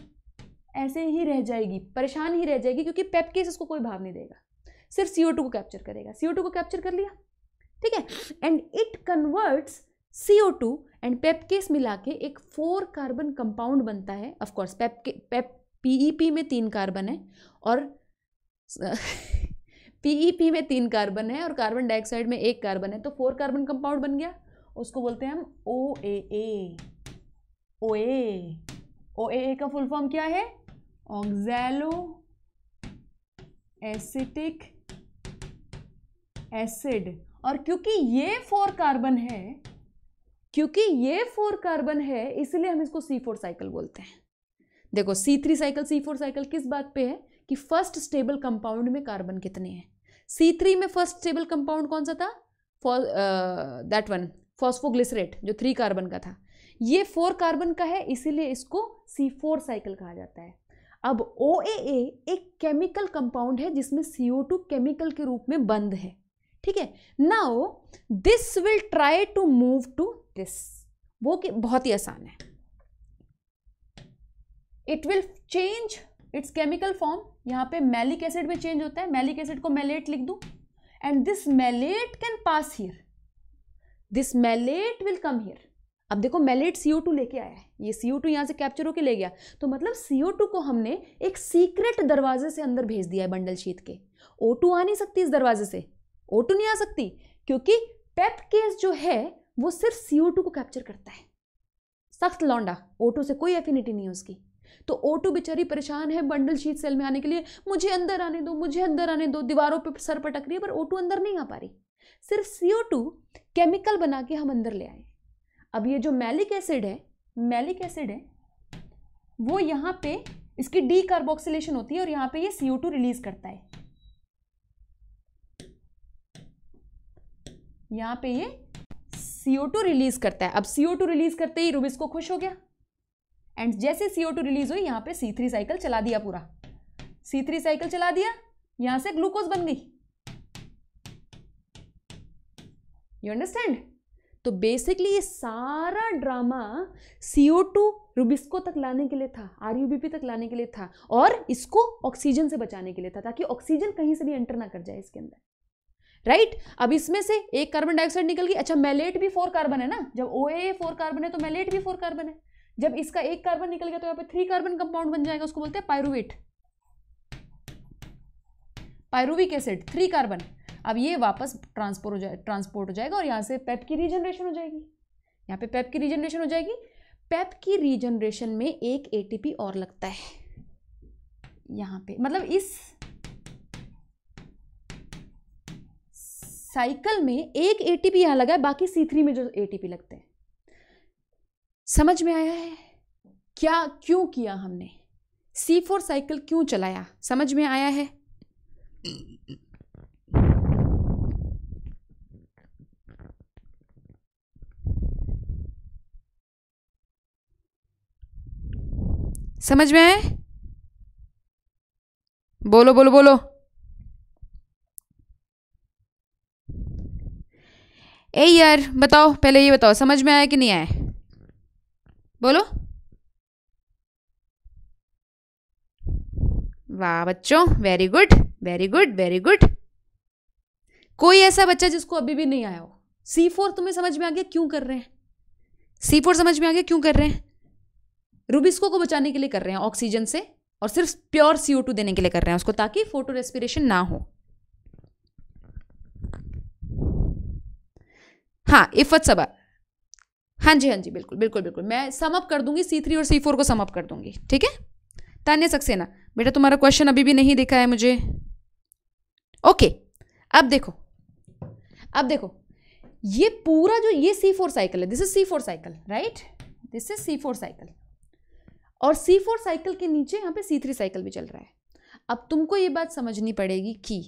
ऐसे ही रह जाएगी, परेशान ही रह जाएगी, क्योंकि पेप्केस इसको कोई भाव नहीं देगा, सिर्फ CO2 को कैप्चर करेगा। CO2 को कैप्चर कर लिया, ठीक है, and it converts CO2 and पेपकेस मिला के एक 4 कार्बन कंपाउंड बनता है। ऑफ कोर्स PEP में 3 कार्बन है और PEP में 3 कार्बन है और कार्बन डाइऑक्साइड में 1 कार्बन है, तो 4 कार्बन कंपाउंड बन गया। उसको बोलते हैं हम OAA। OAA का फुल फॉर्म क्या है? Oxaloacetic acid. और क्योंकि ये 4 कार्बन है इसलिए हम इसको C4 साइकिल बोलते हैं। देखो C3 साइकिल C4 साइकिल किस बात पे है कि फर्स्ट स्टेबल कंपाउंड में कार्बन कितने हैं। C3 में फर्स्ट स्टेबल कंपाउंड कौन सा था? फॉस्फोग्लिसरेट, जो 3 कार्बन का था। ये 4 कार्बन का है इसीलिए इसको C4 साइकिल कहा जाता है। अब OAA एक केमिकल कंपाउंड है जिसमें CO2 केमिकल के रूप में बंद है, ठीक है। Now this will try to move to this, वो कि बहुत ही आसान है। It will change its chemical form, यहाँ पे मैलिक एसिड में चेंज होता है, मैलिक एसिड को मैलेट लिख दूं, and this malate can pass here, this malate will come here. अब देखो मैलेट CO2 लेके आया है, ये CO2 यहाँ से कैप्चर होके ले गया, तो मतलब CO2 को हमने एक सीक्रेट दरवाजे से अंदर भेज दिया है बंडल शीट के। O2 आ नहीं सकती इस दरवाजे से, O2 नहीं आ सकती, क्योंकि पेपकेस जो है वो सिर्फ CO2 को कैप्चर करता है। सख्त लौंडा, O2 से कोई एफिनिटी नहीं है उसकी। तो O2 बेचारी परेशान है बंडल शीट सेल में आने के लिए, मुझे अंदर आने दो, दीवारों पर सर पटक रही है, पर O2 अंदर नहीं आ पा रही। सिर्फ CO2 केमिकल बना के हम अंदर ले आए। अब ये जो मैलिक एसिड है वो यहाँ पे इसकी डीकार्बोक्सिलेशन होती है और यहाँ पे ये CO2 रिलीज करता है, यहाँ पे ये CO2 रिलीज करता है। अब CO2 रिलीज करते ही रुबिस्को खुश हो गया, एंड जैसे CO2 रिलीज हुई यहाँ पे C3 साइकिल चला दिया पूरा, C3 साइकिल चला दिया, यहाँ से ग्लूकोज बन गई। You understand? तो बेसिकली ये सारा ड्रामा CO2 रुबिस्को तक लाने के लिए था, RUBP तक लाने के लिए था, और इसको ऑक्सीजन से बचाने के लिए था, ताकि ऑक्सीजन कहीं से भी एंटर ना कर जाए इसके अंदर, राइट। अब इसमें से एक कार्बन डाइऑक्साइड निकल गई। अच्छा, मैलेट भी 4 कार्बन है ना, जब OAA 4 कार्बन है तो मैलेट भी 4 कार्बन है। जब इसका 1 कार्बन निकल गया तो यहाँ पे 3 कार्बन कंपाउंड बन जाएगा, उसको बोलते हैं पाइरूवेट, पाइरूविक एसिड, 3 कार्बन। अब ये वापस ट्रांसपोर्ट हो जाएगा और यहाँ से पेप की रीजनरेशन हो जाएगी, पेप की रीजनरेशन में एक एटीपी और लगता है यहाँ पे, मतलब इस साइकिल में एक एटीपी यहाँ लगा है, बाकी C3 में जो एटीपी लगते हैं। समझ में आया है क्या क्यों किया हमने, C4 साइकिल क्यों चलाया, समझ में आया है। समझ में आए, बोलो बोलो बोलो। ए यार बताओ, पहले ये बताओ समझ में आया कि नहीं आया, बोलो। वाह बच्चों, very good very good very good. कोई ऐसा बच्चा जिसको अभी भी नहीं आया हो। C4 तुम्हें समझ में आ गया क्यों कर रहे हैं, C4 समझ में आ गया क्यों कर रहे हैं, रूबिस्को को बचाने के लिए कर रहे हैं ऑक्सीजन से, और सिर्फ प्योर CO2 देने के लिए कर रहे हैं उसको, ताकि फोटो रेस्पिरेशन ना हो। हाँ इफ़त सबा, हाँ जी हाँ जी बिल्कुल बिल्कुल बिल्कुल, मैं समअप कर दूंगी, C3 और C4 को समअप कर दूंगी, ठीक है। तान्या सक्सेना बेटा तुम्हारा क्वेश्चन अभी भी नहीं दिखा है मुझे, ओके। अब देखो, अब देखो ये पूरा जो ये C4 साइकिल है, this is C4 cycle right, this is C4 cycle, और C4 साइकिल के नीचे यहाँ पे C3 साइकिल भी चल रहा है। अब तुमको ये बात समझनी पड़ेगी कि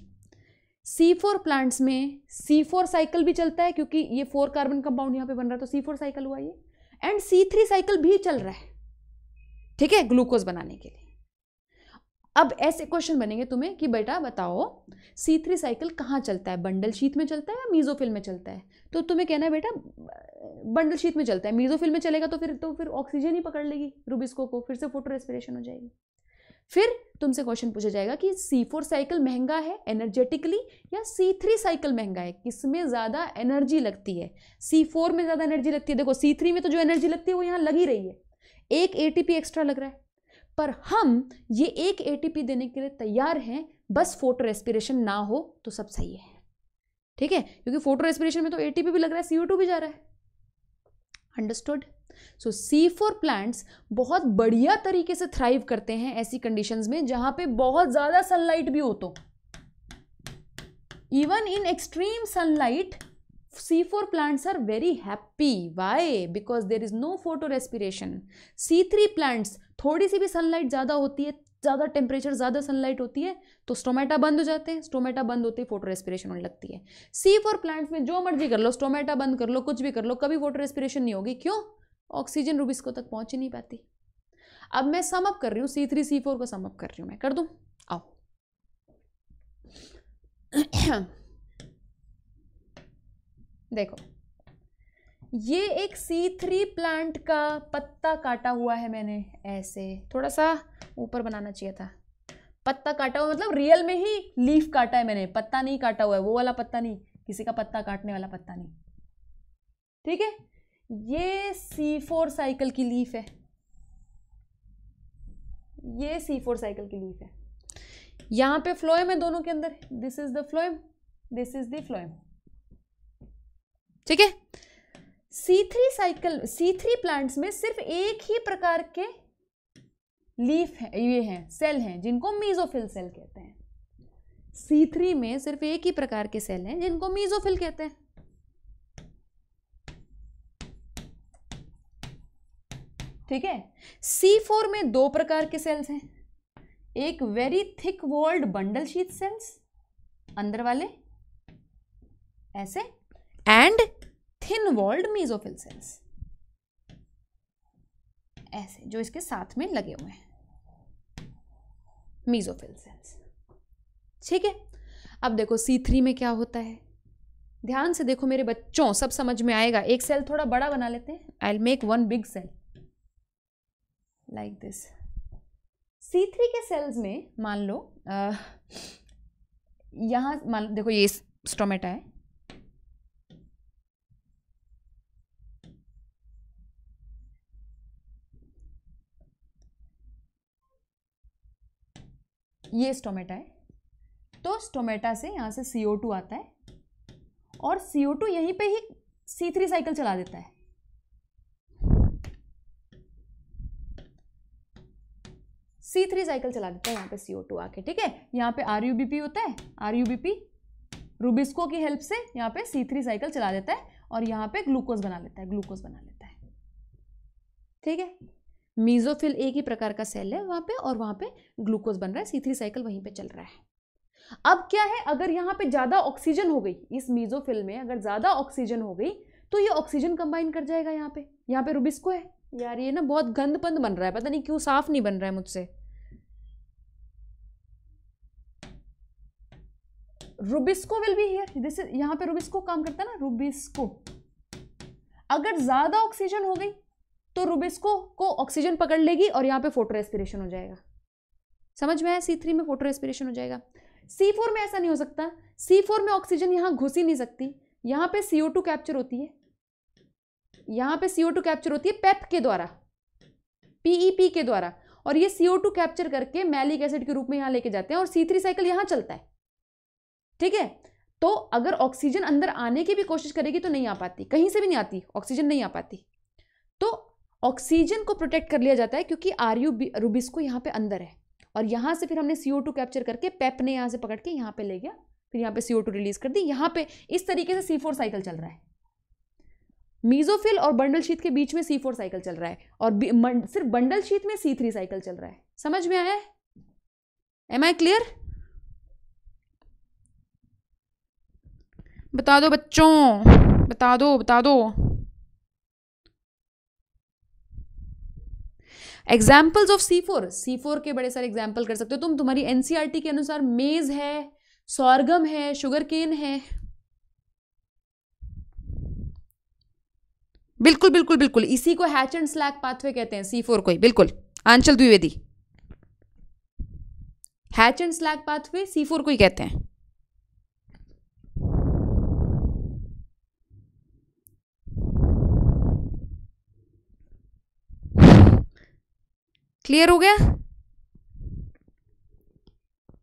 C4 प्लांट्स में C4 साइकिल भी चलता है, क्योंकि ये 4 कार्बन कंपाउंड यहाँ पे बन रहा है तो C4 साइकिल हुआ ये, एंड C3 साइकिल भी चल रहा है, ठीक है, ग्लूकोज बनाने के लिए। अब ऐसे क्वेश्चन बनेंगे तुम्हें कि बेटा बताओ C3 साइकिल कहाँ चलता है, बंडल शीथ में चलता है या मीजोफिल में चलता है, तो तुम्हें कहना है बेटा बंडल शीथ में चलता है, मीजोफिल में चलेगा तो फिर ऑक्सीजन ही पकड़ लेगी रूबिस्को को, फिर से फोटो रेस्पिरेशन हो जाएगी। फिर तुमसे क्वेश्चन पूछा जाएगा कि C4 साइकिल महंगा है एनर्जेटिकली या C3 साइकिल महंगा है, किसमें ज़्यादा एनर्जी लगती है। C4 में ज़्यादा एनर्जी लगती है, देखो C3 में तो जो एनर्जी लगती है वो यहाँ लग ही रही है, एक ATP एक्स्ट्रा लग रहा है, पर हम ये एक ATP देने के लिए तैयार हैं, बस फोटो रेस्पिरेशन ना हो तो सब सही है, ठीक है, क्योंकि फोटो रेस्पिरेशन में तो ATP भी लग रहा है, CO2 भी जा रहा है। अंडरस्टूड। सो C4 प्लांट्स बहुत बढ़िया तरीके से थ्राइव करते हैं ऐसी कंडीशंस में जहां पे बहुत ज्यादा सनलाइट भी हो, तो even in extreme sunlight C4 plants are very happy. Why? Because there is no photorespiration. C3 plants थोड़ी सी भी sunlight ज़्यादा होती है, ज़्यादा temperature, ज़्यादा sunlight होती है तो stomata बंद हो जाते हैं, stomata बंद होते ही photorespiration होने लगती है। C4 plants में जो मर्जी कर लो, stomata बंद कर लो, कुछ भी कर लो, कभी photorespiration नहीं होगी। क्यों? ऑक्सीजन रूबिस्को तक पहुँच ही नहीं पाती। अब मैं सम अप कर रही हूँ, C3 C4 को सम अप कर रही हूँ मैं, कर दूँ, आओ। देखो ये एक C3 प्लांट का पत्ता काटा हुआ है मैंने, ऐसे थोड़ा सा ऊपर बनाना चाहिए था, पत्ता काटा हुआ मतलब रियल में ही लीफ काटा है मैंने, पत्ता नहीं काटा हुआ है, वो वाला पत्ता नहीं, किसी का पत्ता काटने वाला पत्ता नहीं, ठीक है। ये C4 साइकिल की लीफ है, ये C4 साइकिल की लीफ है, यहाँ पे फ्लोएम है दोनों के अंदर, this is the phloem, this is the phloem, ठीक है। C3 साइकिल, C3 प्लांट्स में सिर्फ एक ही प्रकार के लीफ है, ये हैं सेल हैं जिनको मीजोफिल सेल कहते हैं। C3 में सिर्फ एक ही प्रकार के सेल हैं जिनको मीजोफिल कहते हैं। ठीक है। C4 में 2 प्रकार के सेल्स हैं, एक very thick walled bundle sheath cells अंदर वाले ऐसे, and thin walled mesophyll cells ऐसे जो इसके साथ में लगे हुए हैं, मीजोफिल सेल्स, ठीक है। अब देखो C3 में क्या होता है, ध्यान से देखो मेरे बच्चों, सब समझ में आएगा। एक सेल थोड़ा बड़ा बना लेते हैं, I will make one big cell like this. C3 के सेल्स में मान लो यहाँ मान देखो ये स्टोमेटा है, ये स्टोमेटा है, तो स्टोमेटा से यहाँ से CO2 आता है और CO2 यहीं पे ही C3 साइकिल चला देता है, C3 साइकिल चला देते हैं यहाँ पे CO2 आके, ठीक है। यहाँ पे RUBP होता है, RUBP रूबिस्को की हेल्प से यहाँ पे C3 साइकिल चला देता है और यहाँ पे ग्लूकोज बना लेता है, ग्लूकोज बना लेता है, ठीक है। मीजोफिल एक ही प्रकार का सेल है वहाँ पे और वहाँ पे ग्लूकोज बन रहा है, C3 साइकिल वहीं पे चल रहा है। अब क्या है, अगर यहाँ पे ज़्यादा ऑक्सीजन हो गई, इस मीजोफिल में अगर ज़्यादा ऑक्सीजन हो गई तो ये ऑक्सीजन कंबाइन कर जाएगा यहाँ पे। यहाँ पे रूबिस्को है यार, ये ना बहुत गंदपंद बन रहा है, पता नहीं क्यों साफ नहीं बन रहा है मुझसे। Rubisco will be here, this is, यहाँ पे रूबिस्को काम करता है ना, रूबिस्को। अगर ज़्यादा ऑक्सीजन हो गई तो रूबिस्को को ऑक्सीजन पकड़ लेगी और यहाँ पे फोटो रेस्पिरेशन हो जाएगा। समझ में आया, C3 में फोटो रेस्पिरेशन हो जाएगा। C4 में ऐसा नहीं हो सकता, C4 में ऑक्सीजन यहाँ घुस ही नहीं सकती, यहाँ पे CO2 कैप्चर होती है, यहाँ पे CO2 कैप्चर होती है पेप के द्वारा, PEP के द्वारा, और ये CO2 कैप्चर करके मैलिक एसिड के रूप में यहाँ लेके जाते हैं और C3 साइकिल यहाँ चलता है, ठीक है। तो अगर ऑक्सीजन अंदर आने की भी कोशिश करेगी तो नहीं आ पाती, कहीं से भी नहीं आती ऑक्सीजन, नहीं आ पाती। तो ऑक्सीजन को प्रोटेक्ट कर लिया जाता है क्योंकि रूबिस्को यहाँ पे अंदर है और यहाँ से फिर हमने CO2 कैप्चर करके पेप ने यहाँ से पकड़ के यहाँ पे ले गया, फिर यहाँ पे CO2 रिलीज कर दी। यहाँ पे इस तरीके से C4 साइकिल चल रहा है, मीजोफिल और बंडल शीत के बीच में C4 साइकिल चल रहा है और सिर्फ बंडल शीत में C3 साइकिल चल रहा है। समझ में आया, एम आई क्लियर? बता दो बच्चों, बता दो, बता दो। एग्जाम्पल्स ऑफ C4, C4 के बड़े सारे एग्जाम्पल कर सकते हो तुम, तुम्हारी NCERT के अनुसार मेज है, सॉर्गम है, शुगर केन है। बिल्कुल बिल्कुल बिल्कुल, इसी को हैच एंड स्लैक पाथवे कहते हैं, C4 को ही, बिल्कुल। आंचल Dwivedi, Hatch and Slack pathway C4 को ही कहते हैं। क्लियर हो गया?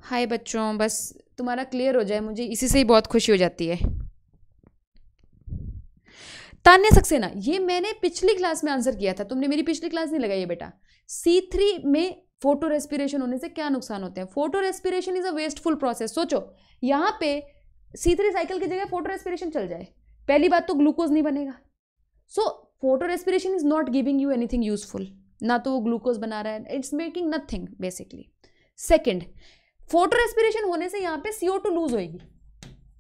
हाय बच्चों, बस तुम्हारा क्लियर हो जाए मुझे इसी से ही बहुत खुशी हो जाती है। तान्या सक्सेना, ये मैंने पिछली क्लास में आंसर किया था, तुमने मेरी पिछली क्लास नहीं लगाई है बेटा। C3 में फोटो रेस्पिरेशन होने से क्या नुकसान होते हैं? Photo respiration is a wasteful process. सोचो यहाँ पे C3 साइकिल की जगह फोटो रेस्पिरेशन चल जाए, पहली बात तो ग्लूकोज नहीं बनेगा। So photo respiration is not giving you anything useful, ना तो वो ग्लूकोज बना रहा है, it's making nothing basically. Second, photo respiration होने से यहाँ पे CO2 लूज होएगी,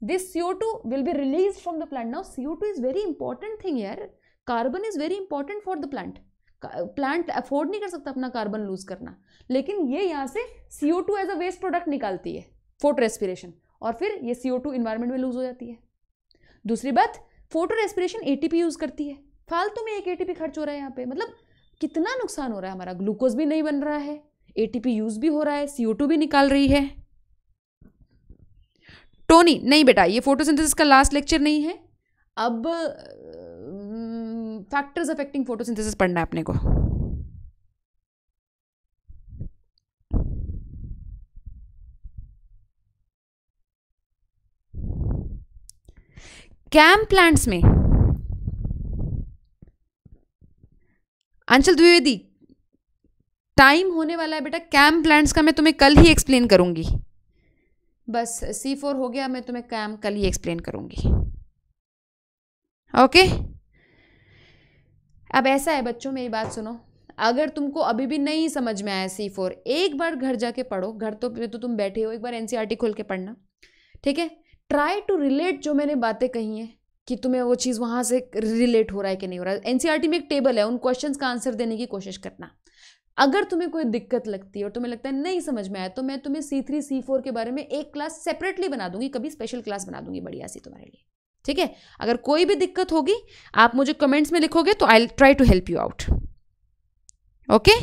this CO2 will be release from the plant. Now CO2 is very important thing यार, carbon is very important for the plant, plant afford नहीं कर सकता अपना कार्बन लूज करना, लेकिन ये यहाँ से CO2 as a waste product निकालती है फोटो रेस्पिरेशन, और फिर ये CO2 इन्वायरमेंट में लूज हो जाती है। दूसरी बात, फोटो रेस्पिरेशन ATP यूज करती है, फालतू में एक ATP खर्च हो रहा है यहाँ पे, मतलब कितना नुकसान हो रहा है हमारा, ग्लूकोज भी नहीं बन रहा है, ATP यूज भी हो रहा है, CO2 भी निकाल रही है। टोनी, नहीं बेटा ये फोटोसिंथेसिस का लास्ट लेक्चर नहीं है, अब फैक्टर्स अफेक्टिंग फोटोसिंथेसिस पढ़ना है अपने को। कैम प्लांट्स में, अंचल द्विवेदी टाइम होने वाला है बेटा, कैम प्लांट्स का मैं तुम्हें कल ही एक्सप्लेन करूंगी, बस C4 हो गया, मैं तुम्हें कैम कल ही एक्सप्लेन करूंगी, ओके। अब ऐसा है बच्चों, मेरी बात सुनो, अगर तुमको अभी भी नहीं समझ में आया C4, एक बार घर जाके पढ़ो, घर तो तुम बैठे हो, एक बार NCERT खोल के पढ़ना, ठीक है। ट्राई टू रिलेट जो मैंने बातें कही हैं, कि तुम्हें वो चीज़ वहाँ से रिलेट हो रहा है कि नहीं हो रहा है। NCERT में एक टेबल है, उन क्वेश्चंस का आंसर देने की कोशिश करना। अगर तुम्हें कोई दिक्कत लगती है और तुम्हें लगता है नहीं समझ में आया, तो मैं तुम्हें C3 C4 के बारे में एक क्लास सेपरेटली बना दूंगी, कभी स्पेशल क्लास बना दूंगी बढ़िया सी तुम्हारे लिए, ठीक है। अगर कोई भी दिक्कत होगी आप मुझे कमेंट्स में लिखोगे तो I will try to help you out, okay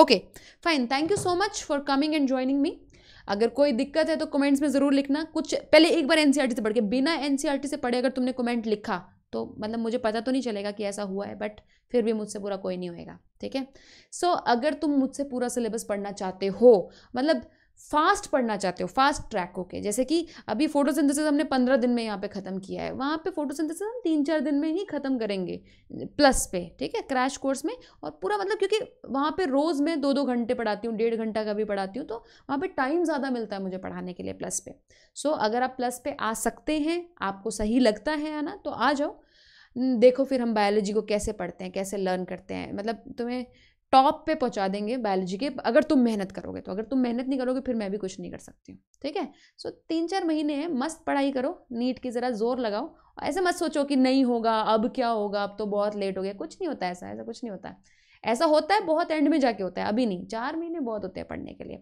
okay fine. Thank you so much for coming and joining me. अगर कोई दिक्कत है तो कमेंट्स में ज़रूर लिखना, कुछ पहले एक बार NCERT से पढ़ के, बिना NCERT से पढ़े अगर तुमने कमेंट लिखा तो मतलब मुझे पता तो नहीं चलेगा कि ऐसा हुआ है, बट फिर भी मुझसे पूरा कोई नहीं होएगा, ठीक है। सो अगर तुम मुझसे पूरा सिलेबस पढ़ना चाहते हो, मतलब फास्ट पढ़ना चाहते हो, फास्ट ट्रैक होके, जैसे कि अभी फोटोसिंथेसिस हमने 15 दिन में यहाँ पे ख़त्म किया है, वहाँ पे फोटोसिंथेसिस हम 3-4 दिन में ही ख़त्म करेंगे प्लस पे, ठीक है, क्रैश कोर्स में। और पूरा मतलब क्योंकि वहाँ पे रोज़ मैं 2-2 घंटे पढ़ाती हूँ, 1.5 घंटा का भी पढ़ाती हूँ, तो वहाँ पे टाइम ज़्यादा मिलता है मुझे पढ़ाने के लिए प्लस पे। सो अगर आप प्लस पे आ सकते हैं, आपको सही लगता है ना, तो आ जाओ। देखो फिर हम बायोलॉजी को कैसे पढ़ते हैं, कैसे लर्न करते हैं, मतलब तुम्हें टॉप पे पहुंचा देंगे बायोलॉजी के, अगर तुम मेहनत करोगे तो। अगर तुम मेहनत नहीं करोगे फिर मैं भी कुछ नहीं कर सकती हूँ, ठीक है। सो 3-4 महीने हैं, मस्त पढ़ाई करो, नीट की ज़रा जोर लगाओ। ऐसे मत सोचो कि नहीं होगा, अब क्या होगा, अब तो बहुत लेट हो गया। कुछ नहीं होता ऐसा, ऐसा कुछ नहीं होता है। ऐसा होता है बहुत एंड में जाके होता है, अभी नहीं। 4 महीने बहुत होते हैं पढ़ने के लिए।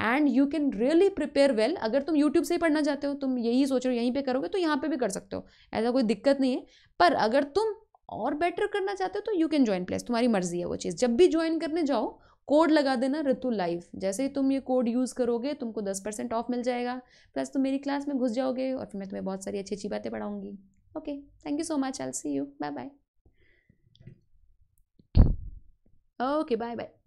And you can really prepare well. अगर तुम यूट्यूब से ही पढ़ना चाहते हो, तुम यही सोच रहे हो यहीं पे करोगे, तो यहाँ पे भी कर सकते हो, ऐसा कोई दिक्कत नहीं है। पर अगर तुम और बेटर करना चाहते हो तो यू कैन ज्वाइन प्लस, तुम्हारी मर्जी है वो चीज़। जब भी ज्वाइन करने जाओ कोड लगा देना ऋतु लाइफ, जैसे ही तुम ये कोड यूज़ करोगे तुमको 10% ऑफ मिल जाएगा, प्लस तुम मेरी क्लास में घुस जाओगे और फिर मैं तुम्हें बहुत सारी अच्छी अच्छी बातें पढ़ाऊँगी। Okay, thank you so much, I will see you, bye bye. Okay, bye-bye.